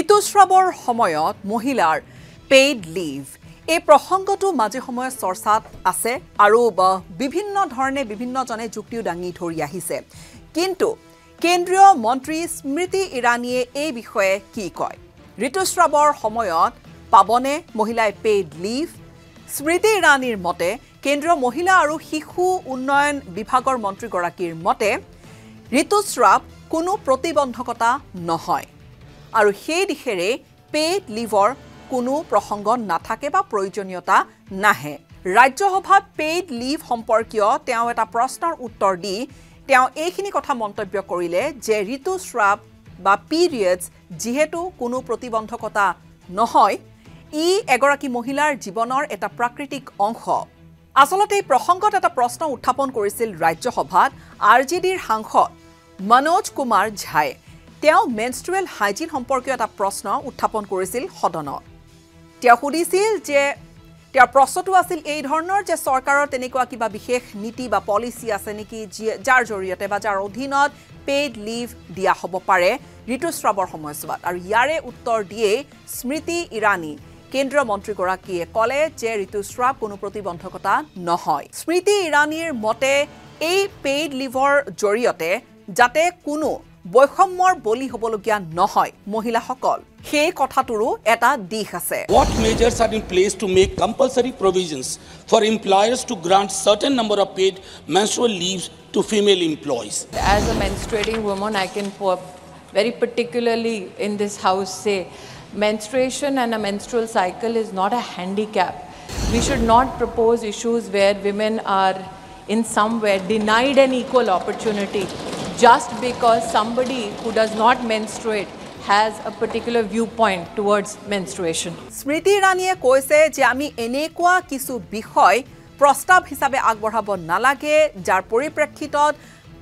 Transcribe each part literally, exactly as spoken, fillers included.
ঋতুস্ৰাৱৰ সময়ত মহিলাৰ পেইড লিভ এই প্ৰসংগটো মাজে সময়ে চৰ্চাত আছে আৰু বিভিন্ন ধৰণে বিভিন্ন জনে যুক্তিও দাঙি ধৰি আহিছে কিন্তু কেন্দ্ৰীয় মন্ত্ৰী স্মৃতি ইৰাণীয়ে এই বিষয়ে কি কয় ঋতুস্ৰাৱৰ সময়ত পাবনে মহিলাই পেইড লিভ স্মৃতি ইৰাণীৰ মতে কেন্দ্ৰীয় মহিলা আৰু শিশু উন্নয়ন বিভাগৰ মন্ত্ৰী গৰাকীৰ মতে ঋতুস্ৰাৱ কোনো প্ৰতিবন্ধকতা নহয় আৰু সেই দিশেৰে পেইড লিভৰ কোনো প্ৰসংগ নাথাকে বা প্ৰয়োজনীয়তা নাহে ৰাজ্যসভা পেইড লিভ সম্পৰ্কীয় তেওঁ এটা প্ৰশ্নৰ উত্তৰ দি তেওঁ এইখিনি কথা মন্তব্য কৰিলে যে ঋতুস্ৰাৱ বা পিৰিয়ডছ যিহেতু কোনো প্ৰতিবন্ধকতা নহয় ই এগৰাকী মহিলাৰ জীৱনৰ এটা প্ৰাকৃতিক অংশ আসলতে এই প্ৰসংগত এটা প্ৰশ্ন উত্থাপন কৰিছিল ৰাজ্যসভাত আৰজেডিৰ সাংসদ মনোজ কুমাৰ ঝাই তেওঁ মেনষ্ট্ৰুৱেল হাইজিন সম্পৰ্কীয় এটা প্ৰশ্ন উত্থাপন কৰিছিল সদনত তেওঁ সুধিছিল যে তেওঁ প্ৰশ্নটো আছিল এই ধৰণৰ যে চৰকাৰৰ তেনেকুৱা কিবা বিশেষ নীতি বা পলিচি আছে নেকি যাৰ জৰিয়তে বা যাৰ অধীনত পেইড লিভ দিয়া হ'ব পাৰে ঋতুস্ৰাৱৰ সময়ছোৱাত আৰু ইয়াৰে উত্তৰ দিয়ে স্মৃতি ইৰাণী কেন্দ্ৰীয় মন্ত্ৰীগৰাকীয়ে ক'লে যে ঋতুস্ৰাৱ কোনো প্ৰতিবন্ধকতা নহয় স্মৃতি ইৰাণীৰ মতে এই পেইড লিভৰ জৰিয়তে যাতে কোনো বৈষম্যৰ বলি হ'বলগীয়া নহয় মহিলাসকল সেই কথাটোৰো এটা দিশ আছে what measures are in place to make compulsory provisions for employers to grant certain number of paid menstrual leaves to female employees as a menstruating woman I can very particularly in this house say menstruation and a menstrual cycle is not a handicap we should not propose issues where women are in some way denied an equal opportunity just because somebody who does not menstruate has a particular viewpoint towards menstruation Smriti Irani koise je ami enekwa kichu bishoy prostab hisabe agborhabo nalage jar poriprekhitot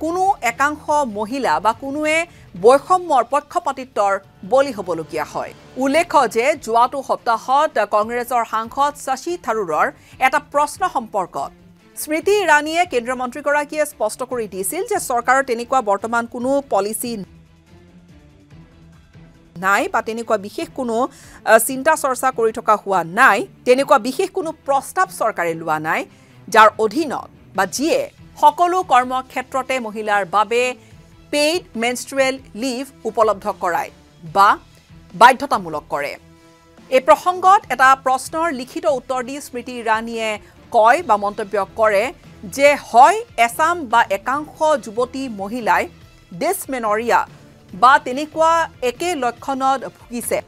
kuno ekankho mohila ba kunue boikhommor pokkhopotitor boli hobolokia hoy ulekho je juato hoptahot Congressor Sangsad Shashi Tharooror eta proshno somporkot স্মৃতি ইৰাণীয়ে কেন্দ্ৰীয় মন্ত্ৰীগৰাকীয়ে স্পষ্ট কৰি দিছিল যে চৰকাৰৰ তেনেকুৱা বৰ্তমান কোনো পলিচি নাই বা তেনেকুৱা বিশেষ কোনো চিন্তা চৰ্চা কৰি থকা হোৱা নাই তেনেকুৱা বিশেষ কোনো প্ৰস্তাৱ চৰকাৰে লোৱা নাই যাৰ অধীনত বা যিয়ে সকলো কৰ্মক্ষেত্ৰতে মহিলাৰ বাবে পেইড মেনষ্ট্ৰুৱেল লিভ উপলব্ধ কৰায় বা বাধ্যতামূলক কৰে এই প্ৰসংগত এটা প্ৰশ্নৰ লিখিত উত্তৰ দি স্মৃতি ইৰাণীয়ে কয় বা মন্তব্য কৰে যে হয় এসাম বা একাংশ যুৱতী মহিলাই ডিসমেনৰিয়া বা তেনেকুৱা একে লক্ষণত ভুগিছে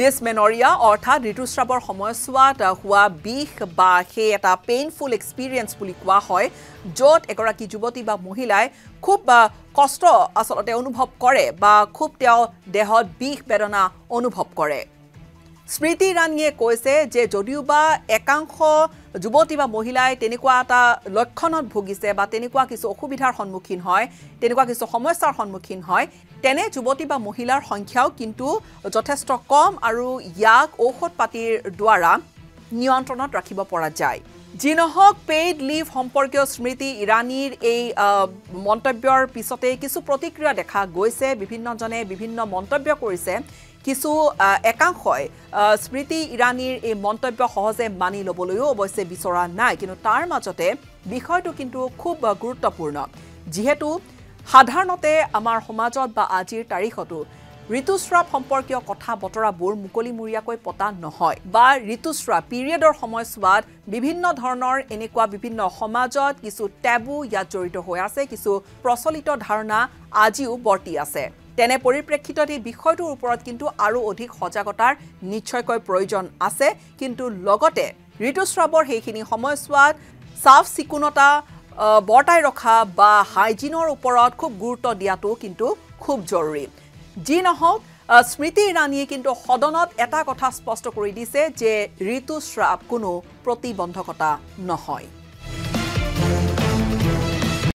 ডিসমেনৰিয়া অৰ্থাৎ ঋতুস্ৰাৱৰ সময়ছোৱাত হোৱা বিষ বা সেই এটা পেইনফুল এক্সপেৰিয়েন্স বুলি কোৱা হয় য'ত এগৰাকী যুৱতী বা মহিলাই খুব কষ্ট আচলতে অনুভৱ কৰে বা খুব তেওঁ দেহত বিষ বেদনা অনুভৱ কৰে স্মৃতি ইৰাণীয়ে কৈছে যে যদিওবা একাংশ যুৱতী বা মহিলাই তেনেকুৱা এটা লক্ষণত ভুগিছে বা তেনেকুৱা কিছু অসুবিধাৰ সন্মুখীন হয় তেনেকুৱা কিছু সমস্যাৰ সন্মুখীন হয় তেনে যুৱতী বা মহিলাৰ সংখ্যাও কিন্তু যথেষ্ট কম আৰু ইয়াক ঔষধ পাতিৰ দ্বাৰা নিয়ন্ত্ৰণত ৰাখিব পৰা যায় যি নহওক পেইড লিভ সম্পৰ্কীয় স্মৃতি ইৰাণীৰ এই মন্তব্যৰ পিছতে কিছু প্ৰতিক্ৰিয়া দেখা গৈছে বিভিন্নজনে বিভিন্ন মন্তব্য কৰিছে কিছু একাংশই স্মৃতি ইৰাণীৰ এই মন্তব্য সহজে মানি ল'বলৈও অৱশ্যে বিচৰা নাই কিন্তু তাৰ মাজতে বিষয়টো কিন্তু খুব গুৰুত্বপূৰ্ণ যিহেতু সাধাৰণতে আমাৰ সমাজত বা আজিৰ তাৰিখতো ঋতুস্ৰাৱ সম্পৰ্কীয় কথা বতৰাবোৰ মুকলিমূৰীয়াকৈ পতা নহয় বা ঋতুস্ৰাৱ পিৰিয়ডৰ সময়ছোৱাত বিভিন্ন ধৰণৰ এনেকুৱা বিভিন্ন সমাজত কিছু টেবু ইয়াত জড়িত হৈ আছে কিছু প্ৰচলিত ধাৰণা আজিও বৰ্তি আছে তেনে পৰিপ্ৰেক্ষিতত এই বিষয়টোৰ ওপৰত কিন্তু আৰু অধিক সজাগতাৰ নিশ্চয়কৈ প্ৰয়োজন আছে কিন্তু লগতে ঋতুস্ৰাৱৰ সেইখিনি সময়ছোৱাত সাফ চিকুণতা বৰ্তাই ৰখা বা হাইজিনৰ ওপৰত খুব গুৰুত্ব দিয়াটো কিন্তু খুব জৰুৰী যি নহওক স্মৃতি ইৰাণীয়ে কিন্তু সদনত এটা কথা স্পষ্ট কৰি দিছে যে ঋতুস্ৰাৱ কোনো প্ৰতিবন্ধকতা নহয়